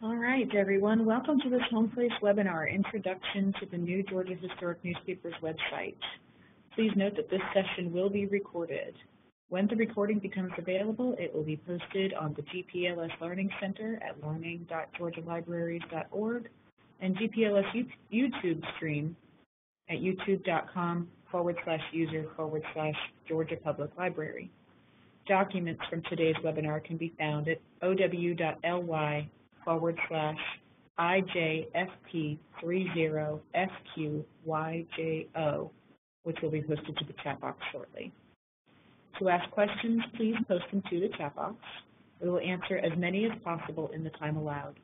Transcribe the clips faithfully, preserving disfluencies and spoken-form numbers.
All right, everyone, welcome to this HomePlace webinar, Introduction to the New Georgia Historic Newspapers website. Please note that this session will be recorded. When the recording becomes available, it will be posted on the G P L S Learning Center at learning dot georgia libraries dot org and G P L S YouTube stream at youtube.com forward slash user forward slash Georgia Public Library. Documents from today's webinar can be found at ow.ly forward slash I J F P three zero F Q Y J O, which will be posted to the chat box shortly. To ask questions, please post them to the chat box. We will answer as many as possible in the time allowed.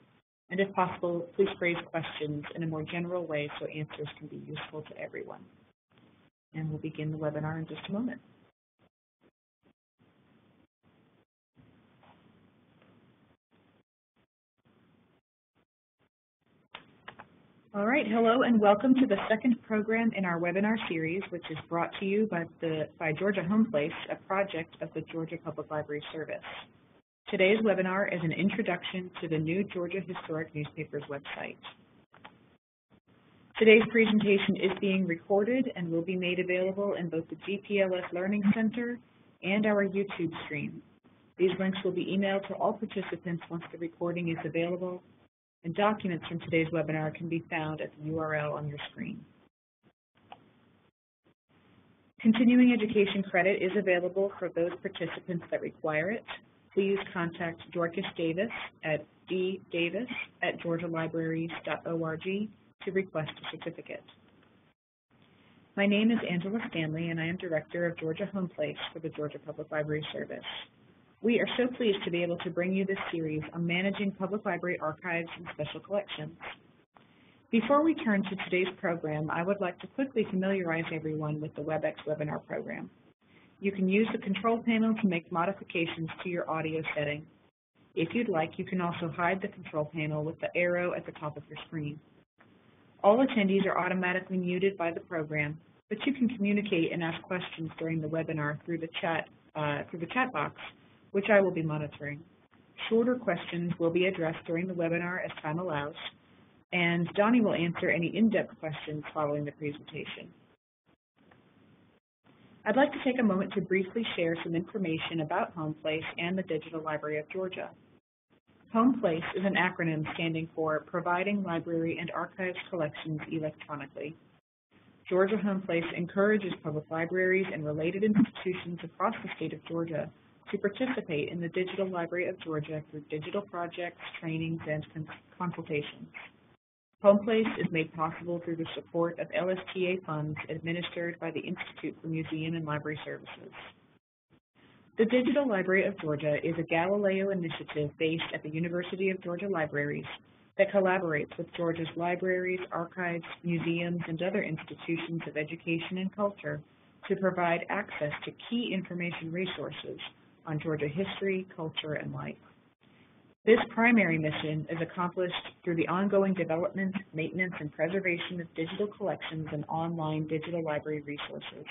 And if possible, please phrase questions in a more general way so answers can be useful to everyone. And we'll begin the webinar in just a moment. All right, hello and welcome to the second program in our webinar series, which is brought to you by, the, by Georgia HomePlace, a project of the Georgia Public Library Service. Today's webinar is an introduction to the New Georgia Historic Newspapers website. Today's presentation is being recorded and will be made available in both the G P L S Learning Center and our YouTube stream. These links will be emailed to all participants once the recording is available, and documents from today's webinar can be found at the U R L on your screen. Continuing education credit is available for those participants that require it. Please contact Dorcas Davis at d davis at georgia libraries dot org to request a certificate. My name is Angela Stanley, and I am Director of Georgia HomePlace for the Georgia Public Library Service. We are so pleased to be able to bring you this series on managing public library archives and special collections. Before we turn to today's program, I would like to quickly familiarize everyone with the WebEx webinar program. You can use the control panel to make modifications to your audio setting. If you'd like, you can also hide the control panel with the arrow at the top of your screen. All attendees are automatically muted by the program, but you can communicate and ask questions during the webinar through the chat, uh, through the chat box, which I will be monitoring. Shorter questions will be addressed during the webinar as time allows, and Donnie will answer any in-depth questions following the presentation. I'd like to take a moment to briefly share some information about HomePlace and the Digital Library of Georgia. HomePlace is an acronym standing for Providing Library and Archives Collections Electronically. Georgia HomePlace encourages public libraries and related institutions across the state of Georgia to participate in the Digital Library of Georgia through digital projects, trainings, and consultations. HomePlace is made possible through the support of L S T A funds administered by the Institute for Museum and Library Services. The Digital Library of Georgia is a Galileo initiative based at the University of Georgia Libraries that collaborates with Georgia's libraries, archives, museums, and other institutions of education and culture to provide access to key information resources on Georgia history, culture, and life. This primary mission is accomplished through the ongoing development, maintenance, and preservation of digital collections and online digital library resources.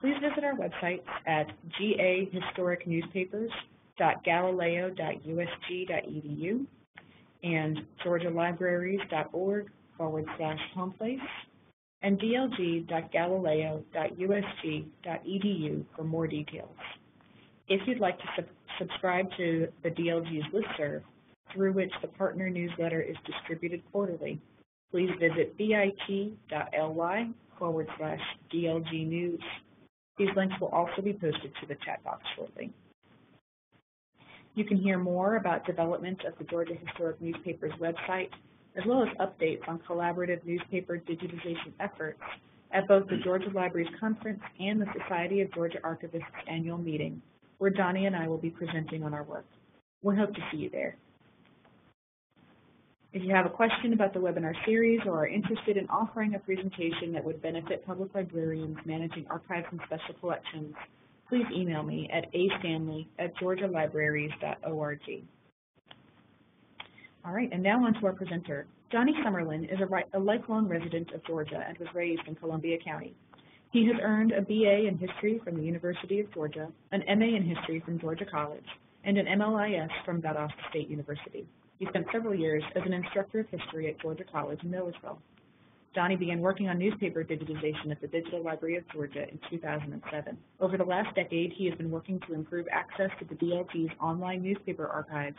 Please visit our website at g a historic newspapers dot galileo dot u s g dot e d u and georgia libraries dot org forward slash homeplace and d l g dot galileo dot u s g dot e d u for more details. If you'd like to sub subscribe to the D L G's listserv, through which the partner newsletter is distributed quarterly, please visit bit.ly forward slash DLG news. These links will also be posted to the chat box shortly. You can hear more about development of the Georgia Historic Newspapers website, as well as updates on collaborative newspaper digitization efforts at both the Georgia Libraries Conference and the Society of Georgia Archivists annual meeting, where Donnie and I will be presenting on our work. We hope to see you there. If you have a question about the webinar series or are interested in offering a presentation that would benefit public librarians managing archives and special collections, please email me at a stanley at georgia libraries dot org. All right, and now on to our presenter. Donnie Summerlin is a, a lifelong resident of Georgia and was raised in Columbia County. He has earned a B A in history from the University of Georgia, an M A in history from Georgia College, and an M L I S from Valdosta State University. He spent several years as an instructor of history at Georgia College in Millersville. Donnie began working on newspaper digitization at the Digital Library of Georgia in two thousand seven. Over the last decade, he has been working to improve access to the D L G's online newspaper archives,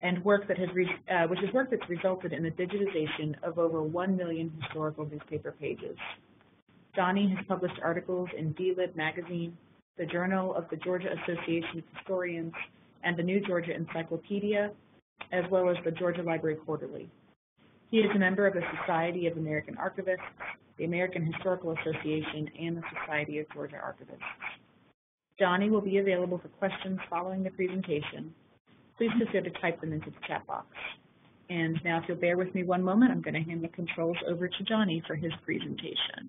and work that has, re uh, which is work that's resulted in the digitization of over one million historical newspaper pages. Donnie has published articles in D Lib Magazine, the Journal of the Georgia Association of Historians, and the New Georgia Encyclopedia, as well as the Georgia Library Quarterly. He is a member of the Society of American Archivists, the American Historical Association, and the Society of Georgia Archivists. Donnie will be available for questions following the presentation. Please feel free to type them into the chat box. And now, if you'll bear with me one moment, I'm going to hand the controls over to Donnie for his presentation.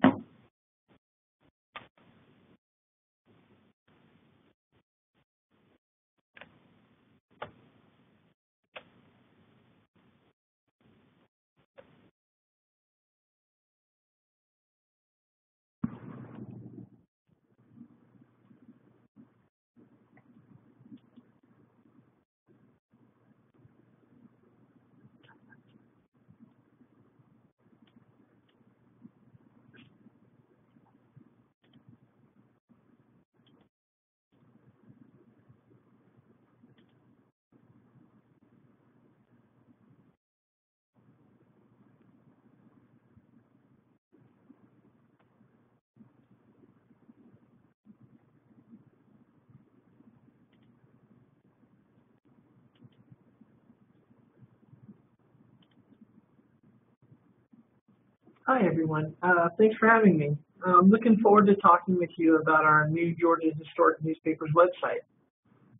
Hi, everyone. Uh, thanks for having me. I'm looking forward to talking with you about our new Georgia Historic Newspapers website.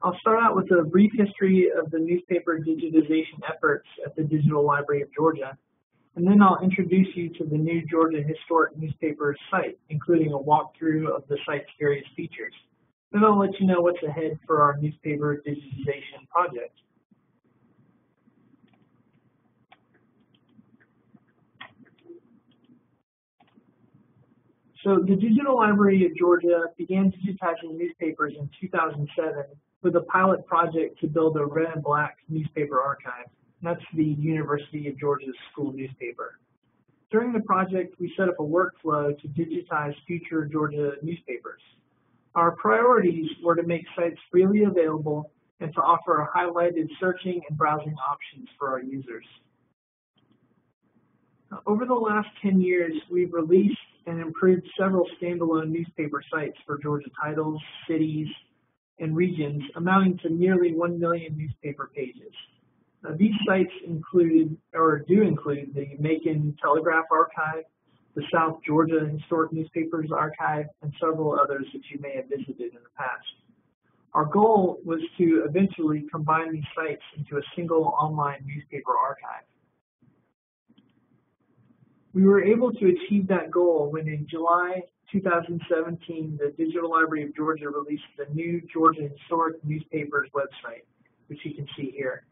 I'll start out with a brief history of the newspaper digitization efforts at the Digital Library of Georgia, and then I'll introduce you to the new Georgia Historic Newspapers site, including a walkthrough of the site's various features. Then I'll let you know what's ahead for our newspaper digitization project. So the Digital Library of Georgia began digitizing newspapers in two thousand seven with a pilot project to build a Red and Black newspaper archive. That's the University of Georgia's school newspaper. During the project, we set up a workflow to digitize future Georgia newspapers. Our priorities were to make sites freely available and to offer highlighted searching and browsing options for our users. Over the last ten years, we've released and improved several standalone newspaper sites for Georgia titles, cities, and regions, amounting to nearly one million newspaper pages. Now, these sites included, or do include, the Macon Telegraph Archive, the South Georgia Historic Newspapers Archive, and several others that you may have visited in the past. Our goal was to eventually combine these sites into a single online newspaper archive. We were able to achieve that goal when in July two thousand seventeen, the Digital Library of Georgia released the new Georgia Historic Newspapers website, which you can see here.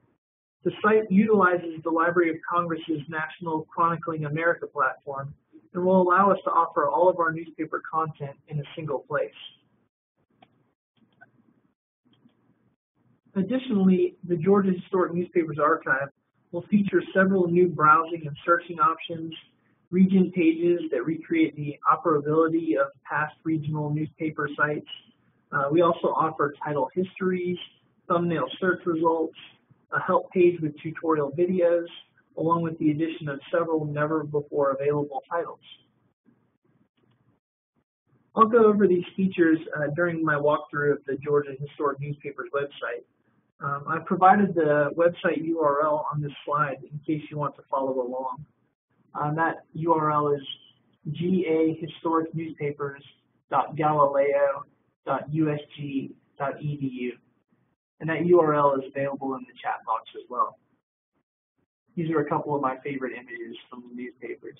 The site utilizes the Library of Congress's National Chronicling America platform and will allow us to offer all of our newspaper content in a single place. Additionally, the Georgia Historic Newspapers Archive will feature several new browsing and searching options, region pages that recreate the operability of past regional newspaper sites. Uh, we also offer title histories, thumbnail search results, a help page with tutorial videos, along with the addition of several never before available titles. I'll go over these features uh, during my walkthrough of the Georgia Historic Newspapers website. Um, I provided the website U R L on this slide in case you want to follow along. Um, that U R L is g a historic newspapers dot galileo dot u s g dot e d u, and that U R L is available in the chat box as well. These are a couple of my favorite images from the newspapers.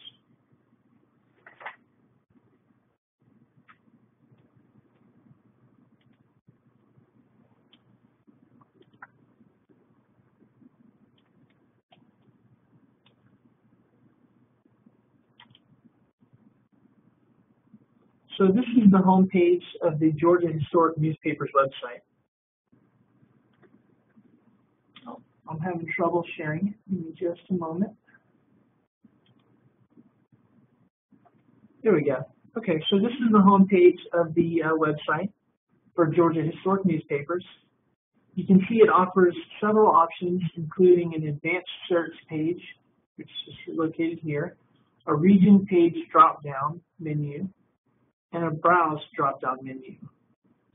So this is the homepage of the Georgia Historic Newspapers website. I'm having trouble sharing. Give me just a moment. There we go. Okay, so this is the home page of the uh, website for Georgia Historic Newspapers. You can see it offers several options, including an advanced search page, which is located here, a region page drop-down menu, and a browse drop-down menu,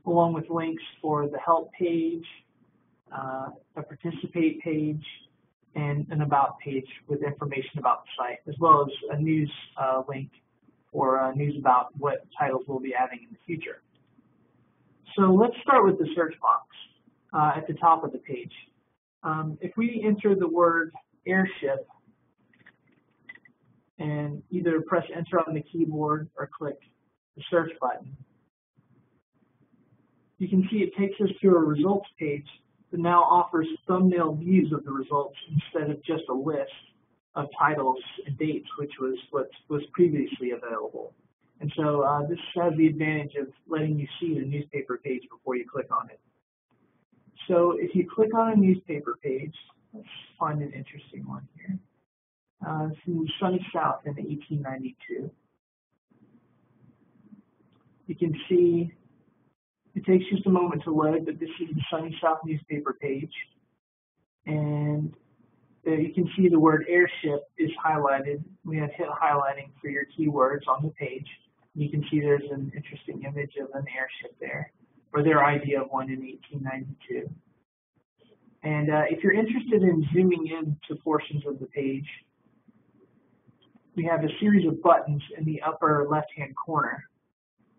along with links for the help page, uh, a participate page, and an about page with information about the site, as well as a news uh, link or uh, news about what titles we'll be adding in the future. So let's start with the search box uh, at the top of the page. Um, if we enter the word airship and either press enter on the keyboard or click the search button, you can see it takes us to a results page that now offers thumbnail views of the results instead of just a list of titles and dates, which was what was previously available. And so uh, this has the advantage of letting you see the newspaper page before you click on it. So if you click on a newspaper page, let's find an interesting one here. Uh, this is Sunny South in eighteen ninety-two. You can see it takes just a moment to load, but this is the Sunny South newspaper page. And there you can see the word airship is highlighted. We have hit highlighting for your keywords on the page. You can see there's an interesting image of an airship there, or their idea of one in eighteen ninety-two. And uh, if you're interested in zooming in to portions of the page, we have a series of buttons in the upper left-hand corner.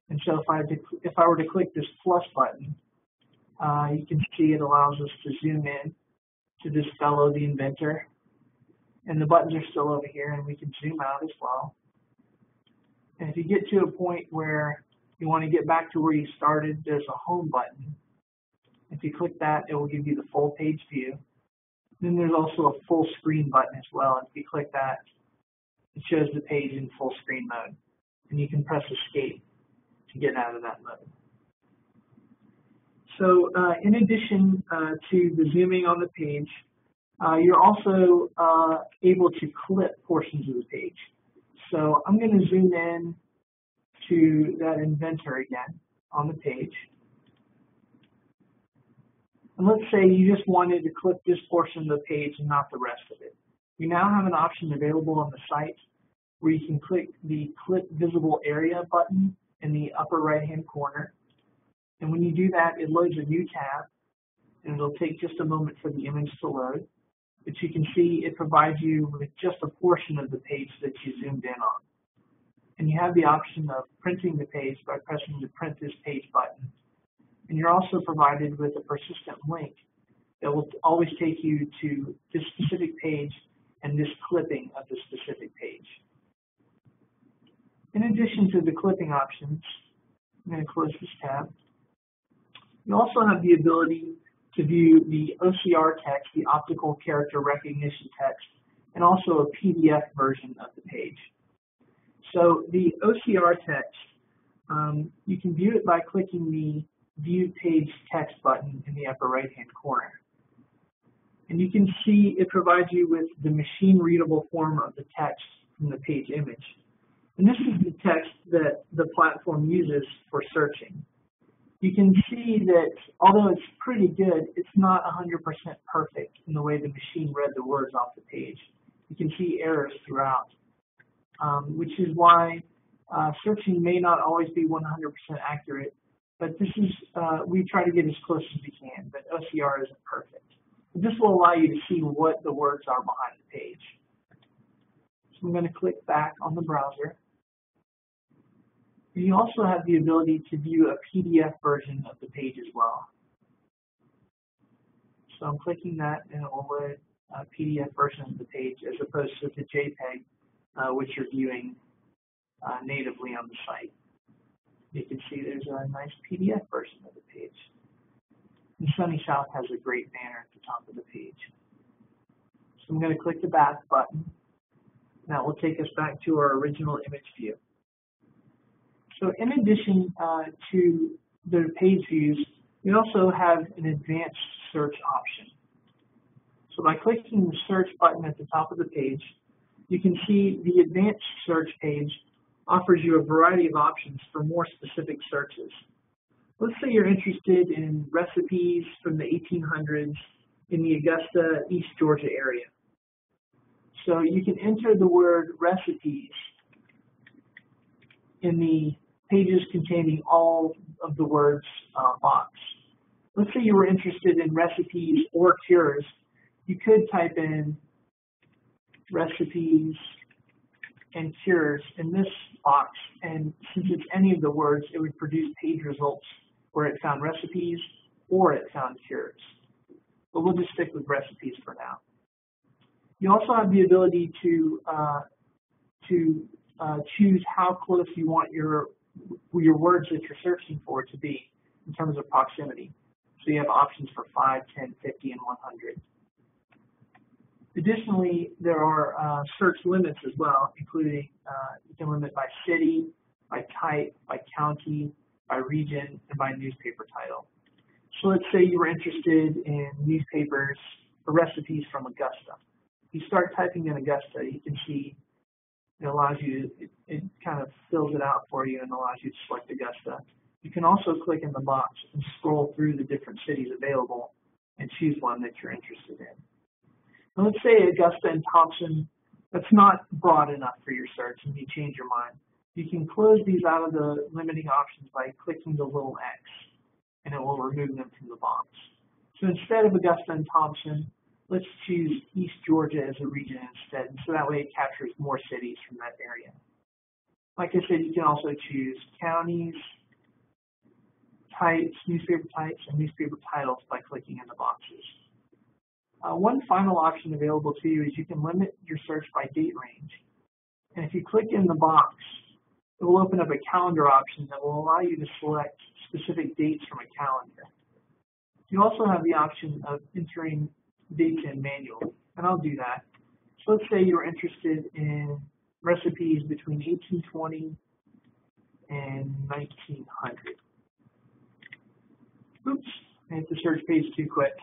And so if I, if I were to click this plus button, uh, you can see it allows us to zoom in to this fellow, the inventor. And the buttons are still over here, and we can zoom out as well. And if you get to a point where you want to get back to where you started, there's a home button. If you click that, it will give you the full page view. Then there's also a full screen button as well. If you click that, it shows the page in full screen mode. And you can press escape to get out of that mode. So uh, in addition uh, to the zooming on the page, uh, you're also uh, able to clip portions of the page. So I'm going to zoom in to that inventor again on the page. And let's say you just wanted to clip this portion of the page and not the rest of it. You now have an option available on the site where you can click the Clip Visible Area button in the upper right-hand corner. And when you do that, it loads a new tab, and it'll take just a moment for the image to load. But you can see it provides you with just a portion of the page that you zoomed in on. And you have the option of printing the page by pressing the Print This Page button. And you're also provided with a persistent link that will always take you to this specific page and this clipping of this specific page. In addition to the clipping options, I'm going to close this tab. You also have the ability to view the O C R text, the optical character recognition text, and also a P D F version of the page. So the O C R text, um, you can view it by clicking the View Page Text button in the upper right-hand corner. And you can see it provides you with the machine-readable form of the text from the page image. And this is the text that the platform uses for searching. You can see that although it's pretty good, it's not one hundred percent perfect in the way the machine read the words off the page. You can see errors throughout, um, which is why uh, searching may not always be one hundred percent accurate, but this is, uh, we try to get as close as we can, but O C R isn't perfect. But this will allow you to see what the words are behind the page. So I'm going to click back on the browser. You also have the ability to view a P D F version of the page as well. So I'm clicking that, and it will load a P D F version of the page as opposed to the JPEG, uh, which you're viewing uh, natively on the site. You can see there's a nice P D F version of the page. And Sunny South has a great banner at the top of the page. So I'm going to click the back button. That will take us back to our original image view. So in addition uh, to the page views, we also have an advanced search option. So by clicking the search button at the top of the page, you can see the advanced search page offers you a variety of options for more specific searches. Let's say you're interested in recipes from the eighteen hundreds in the Augusta, East Georgia area. So you can enter the word recipes in the pages containing all of the words uh, box. Let's say you were interested in recipes or cures. You could type in recipes and cures in this box, and since it's any of the words, it would produce page results where it found recipes or it found cures. But we'll just stick with recipes for now. You also have the ability to uh, to uh, choose how close you want your your words that you're searching for to be in terms of proximity. So you have options for five, ten, fifty, and one hundred. Additionally, there are uh, search limits as well, including uh, you can limit by city, by type, by county, by region, and by newspaper title. So let's say you were interested in newspapers or recipes from Augusta. You start typing in Augusta, you can see it allows you, it, it kind of fills it out for you and allows you to select Augusta. You can also click in the box and scroll through the different cities available and choose one that you're interested in. Let's say Augusta and Thompson, that's not broad enough for your search and you change your mind. You can close these out of the limiting options by clicking the little X, and it will remove them from the box. So instead of Augusta and Thompson, let's choose East Georgia as a region instead, so that way it captures more cities from that area. Like I said, you can also choose counties, types, newspaper types, and newspaper titles by clicking in the boxes. Uh, one final option available to you is you can limit your search by date range. And if you click in the box, it will open up a calendar option that will allow you to select specific dates from a calendar. You also have the option of entering dates in manually, and I'll do that. So let's say you're interested in recipes between eighteen twenty and nineteen hundred. Oops, I hit the search page too quick.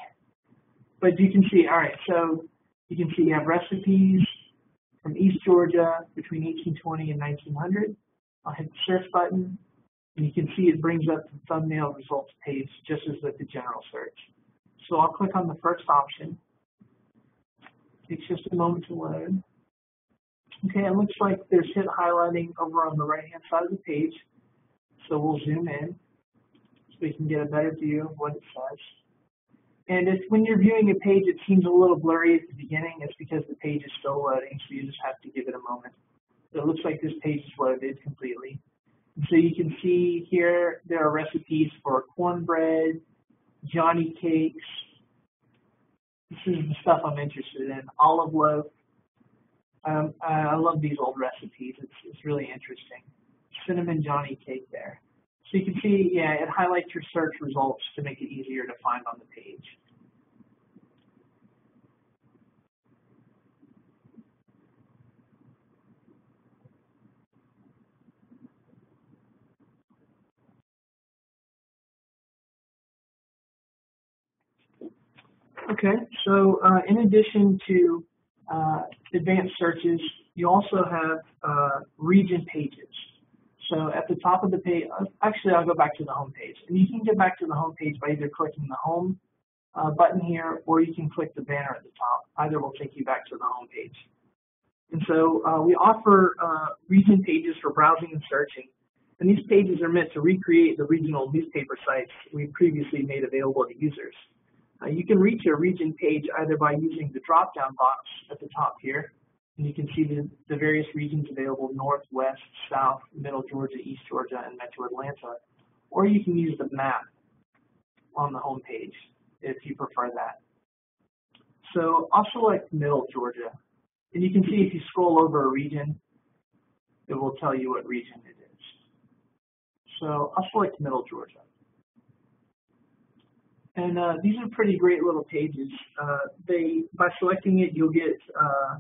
But you can see, all right, so you can see you have recipes from East Georgia between eighteen twenty and nineteen hundred. I'll hit the search button, and you can see it brings up the thumbnail results page just as with the general search. So I'll click on the first option. It takes just a moment to load. Okay, it looks like there's hit highlighting over on the right-hand side of the page. So we'll zoom in so we can get a better view of what it says. And if when you're viewing a page, it seems a little blurry at the beginning, it's because the page is still loading, so you just have to give it a moment. So it looks like this page is loaded completely. And so you can see here there are recipes for cornbread, Johnny cakes. This is the stuff I'm interested in. Olive loaf. Um, I love these old recipes. It's, it's really interesting. Cinnamon Johnny cake there. So you can see, yeah, it highlights your search results to make it easier to find on the page. Okay, so uh, in addition to uh, advanced searches, you also have uh, region pages. So at the top of the page, actually I'll go back to the home page. And you can get back to the home page by either clicking the home uh, button here, or you can click the banner at the top. Either will take you back to the home page. And so uh, we offer uh, region pages for browsing and searching. And these pages are meant to recreate the regional newspaper sites we previously made available to users. Uh, you can reach a region page either by using the drop-down box at the top here. And you can see the, the various regions available: north, west, south, middle Georgia, east Georgia, and metro Atlanta. Or you can use the map on the home page if you prefer that. So I'll select middle Georgia. And you can see if you scroll over a region, it will tell you what region it is. So I'll select middle Georgia. And uh, these are pretty great little pages. Uh, they, by selecting it, you'll get uh,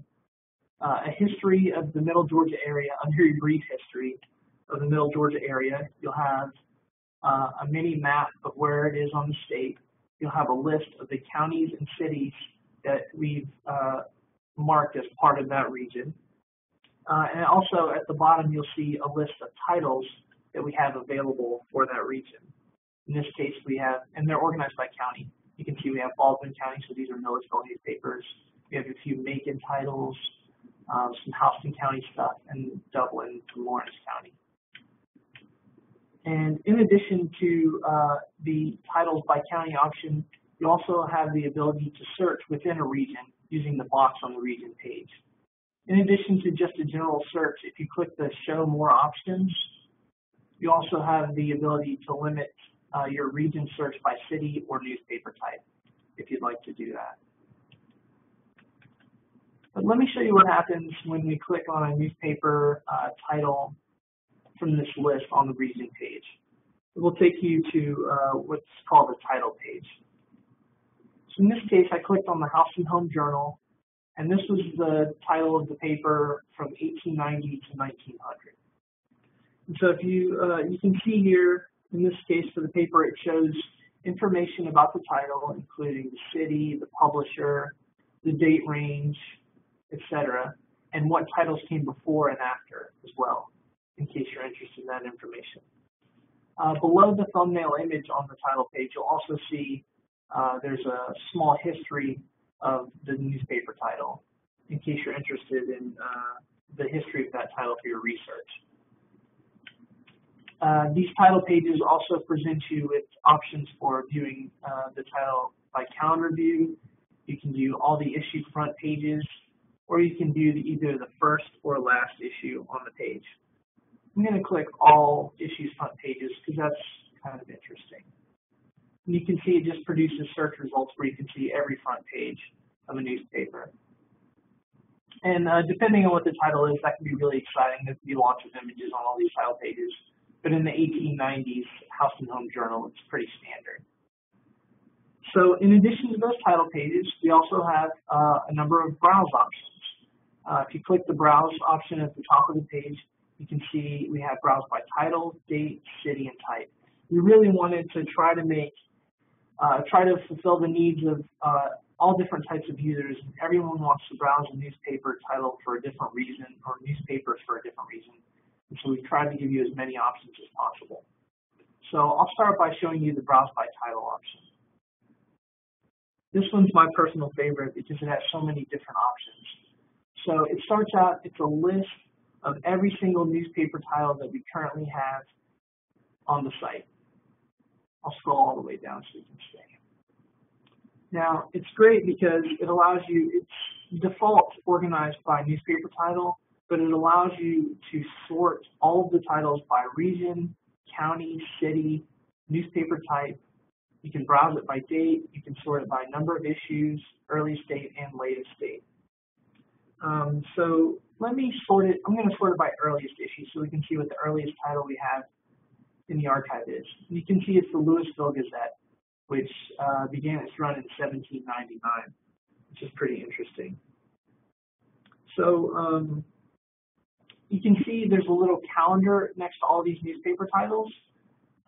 Uh, a history of the middle Georgia area, a very brief history of the middle Georgia area. You'll have uh, a mini map of where it is on the state. You'll have a list of the counties and cities that we've uh, marked as part of that region. Uh, and also at the bottom, you'll see a list of titles that we have available for that region. In this case, we have, and they're organized by county. You can see we have Baldwin County, so these are Milledgeville newspapers. We have a few Macon titles, um, some Houston County stuff, and Dublin and Lawrence County. And in addition to uh, the titles by county option, you also have the ability to search within a region using the box on the region page. In addition to just a general search, if you click the Show More Options, you also have the ability to limit uh, your region search by city or newspaper type, if you'd like to do that. But let me show you what happens when we click on a newspaper uh, title from this list on the region page. It will take you to uh, what's called the title page. So in this case, I clicked on the House and Home Journal, and this was the title of the paper from eighteen ninety to nineteen hundred. And so if you, uh, you can see here, in this case for the paper, it shows information about the title, including the city, the publisher, the date range, et cetera, and what titles came before and after as well, in case you're interested in that information. Uh, below the thumbnail image on the title page, you'll also see uh, there's a small history of the newspaper title, in case you're interested in uh, the history of that title for your research. Uh, these title pages also present you with options for viewing uh, the title by calendar view. You can view all the issue front pages, or you can view the, either the first or last issue on the page. I'm going to click all issues front pages because that's kind of interesting. And you can see it just produces search results where you can see every front page of a newspaper. And uh, depending on what the title is, that can be really exciting. There can be lots of images on all these title pages. But in the eighteen nineties House and Home Journal, it's pretty standard. So in addition to those title pages, we also have uh, a number of browse options. Uh, if you click the browse option at the top of the page, you can see we have browse by title, date, city, and type. We really wanted to try to make, uh, try to fulfill the needs of uh, all different types of users. Everyone wants to browse a newspaper title for a different reason, or newspapers for a different reason. And so we've tried to give you as many options as possible. So I'll start by showing you the browse by title option. This one's my personal favorite because it has so many different options. So it starts out, it's a list of every single newspaper title that we currently have on the site. I'll scroll all the way down so you can see. Now, it's great because it allows you, it's default organized by newspaper title, but it allows you to sort all of the titles by region, county, city, newspaper type. You can browse it by date. You can sort it by number of issues, earliest date, and latest date. Um, so let me sort it. I'm going to sort it by earliest issue so we can see what the earliest title we have in the archive is. You can see it's the Louisville Gazette, which uh, began its run in seventeen ninety-nine, which is pretty interesting. So um, you can see there's a little calendar next to all these newspaper titles.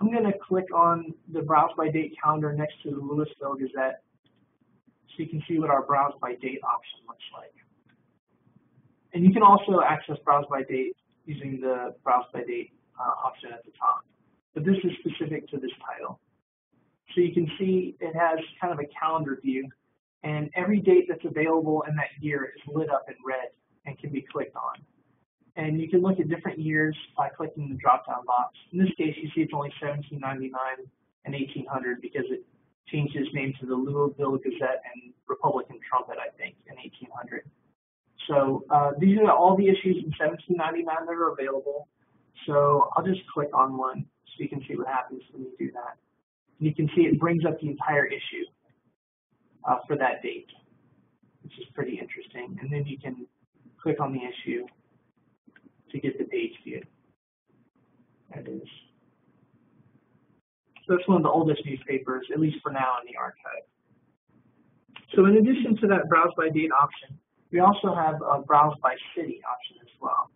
I'm going to click on the browse by date calendar next to the Louisville Gazette so you can see what our browse by date option looks like. And you can also access browse by date using the browse by date uh, option at the top. But this is specific to this title. So you can see it has kind of a calendar view, and every date that's available in that year is lit up in red and can be clicked on. And you can look at different years by clicking the drop-down box. In this case, you see it's only seventeen ninety-nine and eighteen hundred because it changed its name to the Louisville Gazette and Republican Trumpet, I think, in eighteen hundred. So uh, these are all the issues in seventeen ninety-nine that are available. So I'll just click on one so you can see what happens when you do that. And you can see it brings up the entire issue uh, for that date, which is pretty interesting. And then you can click on the issue to get the page view. There it is. So it's one of the oldest newspapers, at least for now, in the archive. So in addition to that browse by date option, we also have a browse by city option as well.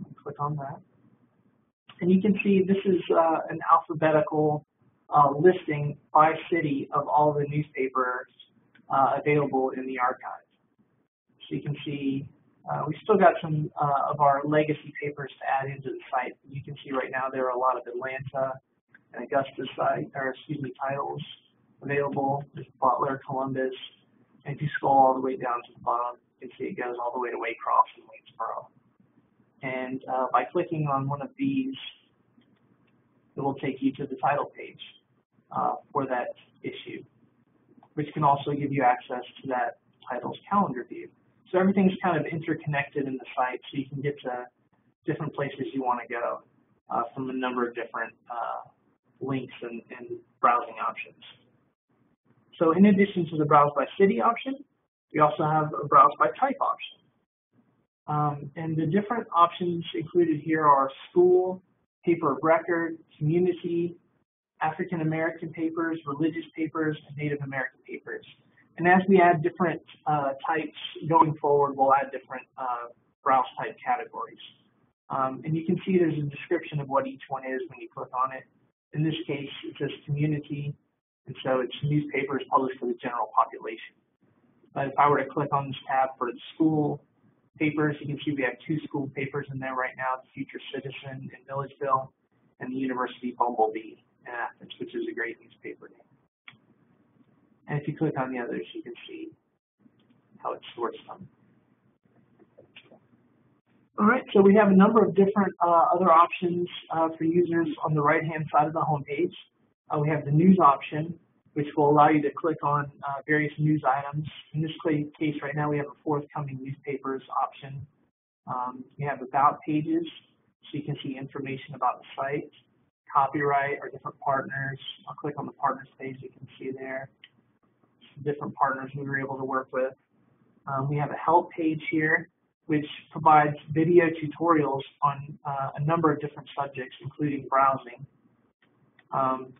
So click on that. And you can see this is uh, an alphabetical uh, listing by city of all the newspapers uh, available in the archive. So you can see uh, we still got some uh, of our legacy papers to add into the site. You can see right now there are a lot of Atlanta and Augusta site, or excuse me, titles available. There's Butler, Columbus, and if you scroll all the way down to the bottom, you can see it goes all the way to Waycross and Waynesboro. And uh, by clicking on one of these, it will take you to the title page uh, for that issue, which can also give you access to that title's calendar view. So everything's kind of interconnected in the site, so you can get to different places you want to go uh, from a number of different uh, links and, and browsing options. So in addition to the browse by city option, we also have a browse by type option. Um, and the different options included here are school, paper of record, community, African American papers, religious papers, and Native American papers. And as we add different uh, types going forward, we'll add different uh, browse type categories. Um, and you can see there's a description of what each one is when you click on it. In this case, it says community, and so it's newspapers published for the general population. But if I were to click on this tab for the school papers, you can see we have two school papers in there right now, the Future Citizen in Milledgeville and the University Bumblebee in Athens, which is a great newspaper name. And if you click on the others, you can see how it sorts them. All right, so we have a number of different uh, other options uh, for users on the right-hand side of the homepage. Uh, we have the news option, which will allow you to click on uh, various news items. In this case right now, we have a forthcoming newspapers option. Um, we have about pages, so you can see information about the site, copyright, or different partners. I'll click on the partners page, you can see there different partners we were able to work with. Um, we have a help page here, which provides video tutorials on uh, a number of different subjects, including browsing. Um,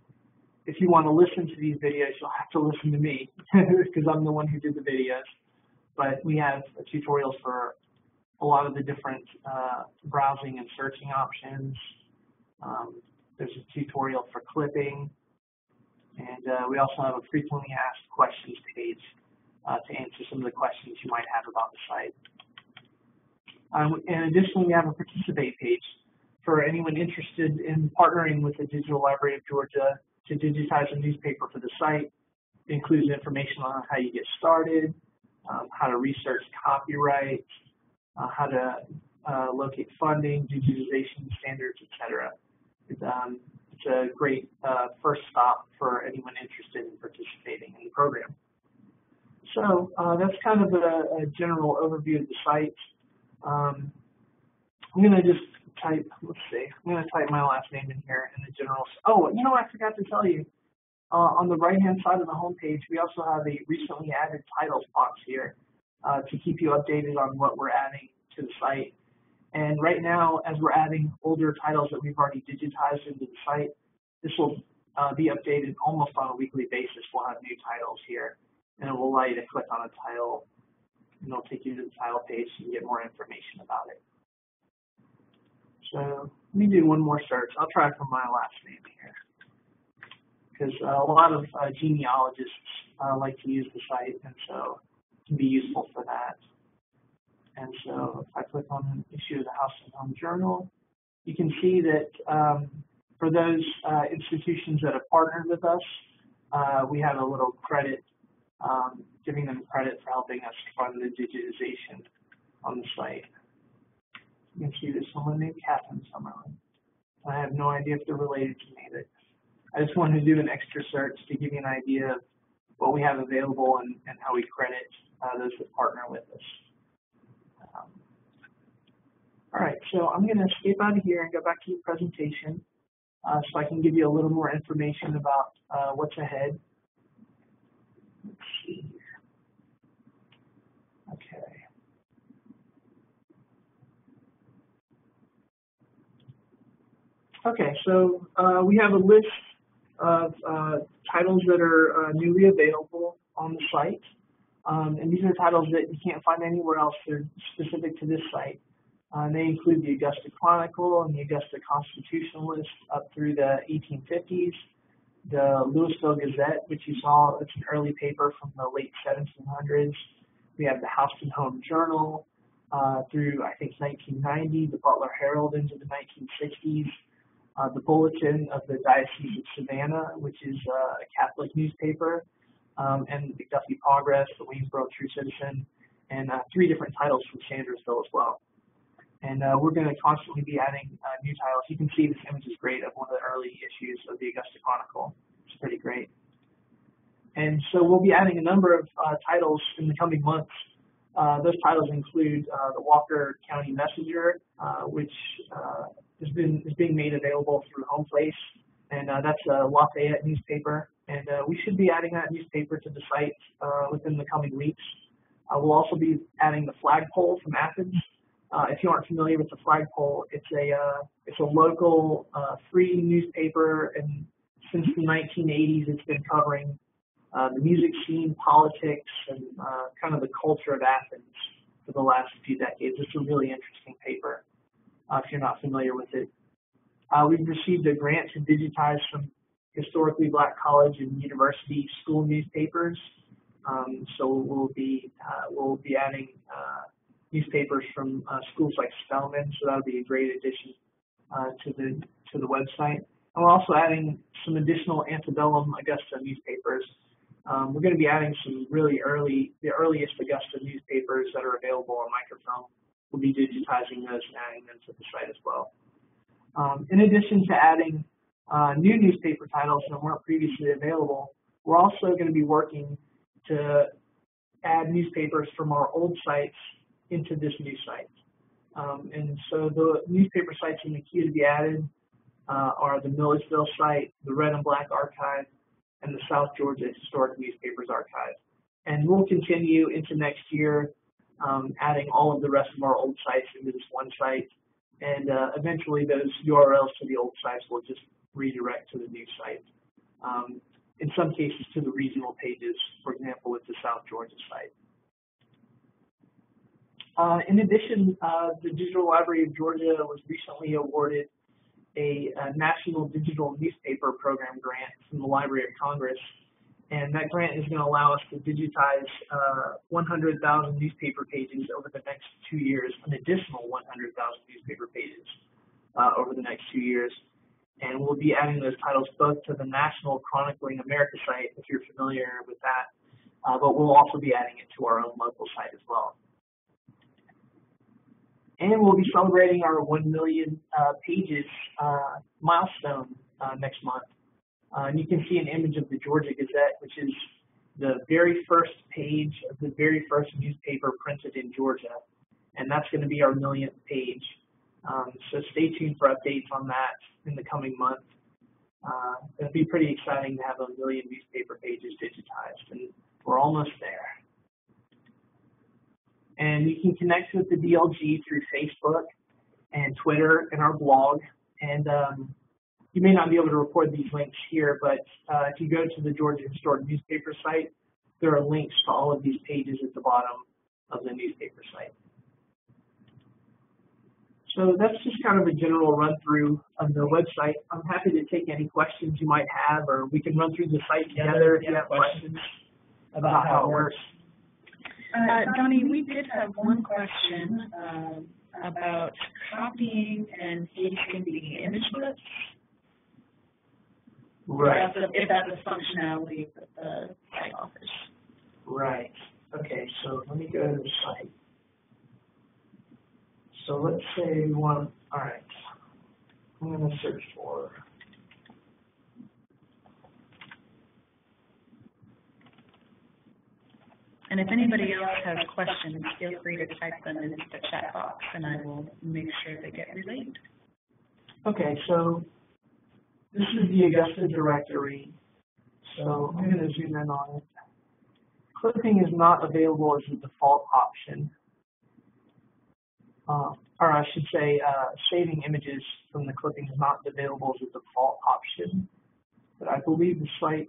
if you want to listen to these videos, you'll have to listen to me because I'm the one who did the videos. But we have tutorials for a lot of the different uh, browsing and searching options. Um, there's a tutorial for clipping. And uh, we also have a frequently asked questions page uh, to answer some of the questions you might have about the site. Um, and additionally, we have a participate page for anyone interested in partnering with the Digital Library of Georgia to digitize a newspaper for the site. It includes information on how you get started, um, how to research copyright, uh, how to uh, locate funding, digitization standards, et cetera. Um, it's a great uh, first stop for anyone interested in participating in the program. So uh, that's kind of a, a general overview of the site. Um, I'm going to just type, let's see, I'm going to type my last name in here in the general. Oh, you know, I forgot to tell you, uh, on the right-hand side of the homepage, we also have a recently added titles box here uh, to keep you updated on what we're adding to the site. And right now, as we're adding older titles that we've already digitized into the site, this will uh, be updated almost on a weekly basis. We'll have new titles here, and it will allow you to click on a title, and it'll take you to the title page so you can get more information about it. So let me do one more search. I'll try for my last name here, because uh, a lot of uh, genealogists uh, like to use the site, and so it can be useful for that. And so if I click on an issue of the House and Home Journal, you can see that um, for those uh, institutions that have partnered with us, uh, we have a little credit, um, giving them credit for helping us fund the digitization on the site. You can see there's someone named Catherine Summerlin. I have no idea if they're related to me, but I just wanted to do an extra search to give you an idea of what we have available and, and how we credit uh, those that partner with us. Um, all right, so I'm going to escape out of here and go back to the presentation uh, so I can give you a little more information about uh, what's ahead. Let's see here. Okay. Okay, so uh, we have a list of uh, titles that are uh, newly available on the site. Um, and these are titles that you can't find anywhere else. They're specific to this site. Uh, they include the Augusta Chronicle and the Augusta Constitutionalist up through the eighteen fifties, the Louisville Gazette, which you saw, it's an early paper from the late seventeen hundreds. We have the House and Home Journal uh, through, I think, nineteen ninety, the Butler Herald into the nineteen sixties, uh, the Bulletin of the Diocese of Savannah, which is uh, a Catholic newspaper, um, and the McDuffie Progress, the Waynesboro True Citizen, and uh, three different titles from Sandersville as well. And uh, we're going to constantly be adding uh, new titles. You can see this image is great of one of the early issues of the Augusta Chronicle. It's pretty great. And so we'll be adding a number of uh, titles in the coming months. Uh, those titles include uh, the Walker County Messenger, uh, which uh, has been, is being made available through HomePlace. And uh, that's a Lafayette newspaper. And uh, we should be adding that newspaper to the site uh, within the coming weeks. Uh, we'll also be adding the Flagpole from Athens. Uh, if you aren't familiar with the Flagpole, it's a uh, it's a local uh, free newspaper, and since the nineteen eighties, it's been covering uh, the music scene, politics, and uh, kind of the culture of Athens for the last few decades. It's a really interesting paper uh, if you're not familiar with it. Uh, we've received a grant to digitize some historically black college and university school newspapers, um, so we'll be uh, we'll be adding. Uh, newspapers from uh, schools like Spelman, so that'll be a great addition uh, to the to the website. And we're also adding some additional antebellum Augusta newspapers. Um, we're going to be adding some really early, the earliest Augusta newspapers that are available on microfilm. We'll be digitizing those and adding them to the site as well. Um, in addition to adding uh, new newspaper titles that weren't previously available, we're also going to be working to add newspapers from our old sites into this new site. Um, and so the newspaper sites in the queue to be added uh, are the Millersville site, the Red and Black Archive, and the South Georgia Historic Newspapers Archive. And we'll continue into next year um, adding all of the rest of our old sites into this one site, and uh, eventually those U R Ls to the old sites will just redirect to the new site. Um, in some cases to the regional pages, for example, with the South Georgia site. Uh, in addition, uh, the Digital Library of Georgia was recently awarded a, a National Digital Newspaper Program grant from the Library of Congress, and that grant is going to allow us to digitize uh, one hundred thousand newspaper pages over the next two years, an additional one hundred thousand newspaper pages uh, over the next two years, and we'll be adding those titles both to the National Chronicling America site, if you're familiar with that, uh, but we'll also be adding it to our own local site as well. And we'll be celebrating our one million uh, pages uh, milestone uh, next month. Uh, and you can see an image of the Georgia Gazette, which is the very first page of the very first newspaper printed in Georgia. And that's going to be our millionth page. Um, so stay tuned for updates on that in the coming month. Uh, it'll be pretty exciting to have a million newspaper pages digitized, and we're almost there. And you can connect with the D L G through Facebook and Twitter and our blog. And um, you may not be able to record these links here, but uh, if you go to the Georgia Historic Newspaper site, there are links to all of these pages at the bottom of the newspaper site. So that's just kind of a general run through of the website. I'm happy to take any questions you might have, or we can run through the site together if you have questions about how it works. Uh, Donnie, we did have one question um, about copying and pasting the image lists. Right. If that's a, if that's a functionality that the site offers. Right. Okay, so let me go to the site. So let's say we want, all right, I'm going to search for. And if anybody else has questions, feel free to type them into the chat box, and I will make sure they get relayed. Okay, so this is the Augusta directory. So I'm going to zoom in on it. Clipping is not available as a default option. Uh, or I should say uh, saving images from the clipping is not available as a default option. But I believe the site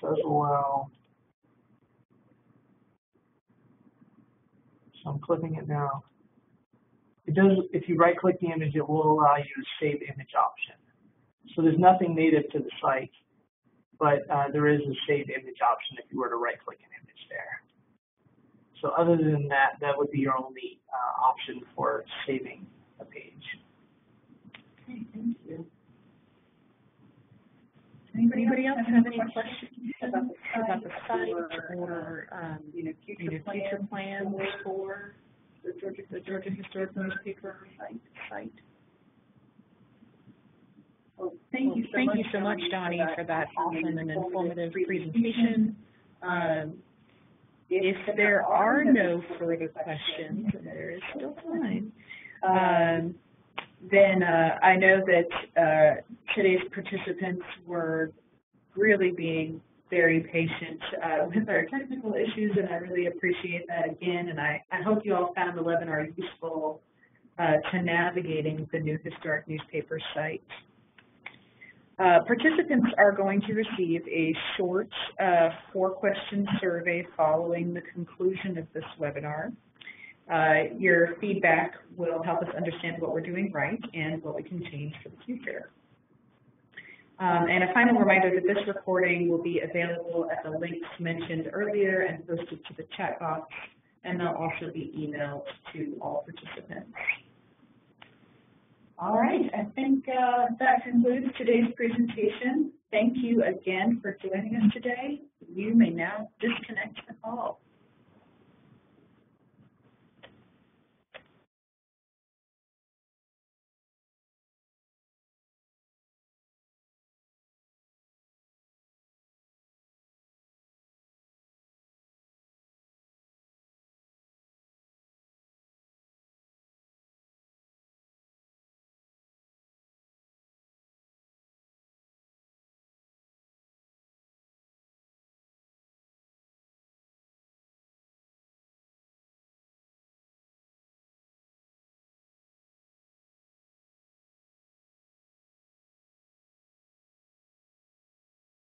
does allow. I'm clicking it now. It does, if you right click the image, it will allow you to save image option. So there's nothing native to the site but uh, there is a save image option if you were to right-click an image there. So other than that, that would be your only uh, option for saving a page. Okay, thank you. Anybody, Anybody else have any questions about the, about the site or um, you know, future, you know, future plans for the Georgia, the Georgia Historic Newspaper site? site? Well, thank well, you so thank much, you so much, Donnie, for that awesome and informative presentation. presentation. Um, if, if there are no further questions, and there is still time, um, then uh, I know that uh, today's participants were really being very patient uh, with our technical issues, and I really appreciate that again. And I, I hope you all found the webinar useful uh, to navigating the new historic newspaper site. Uh, participants are going to receive a short uh, four-question survey following the conclusion of this webinar. Uh, your feedback will help us understand what we're doing right and what we can change for the future. Um, and a final reminder that this recording will be available at the links mentioned earlier and posted to the chat box, and they'll also be emailed to all participants. All right, I think uh, that concludes today's presentation. Thank you again for joining us today. You may now disconnect the call.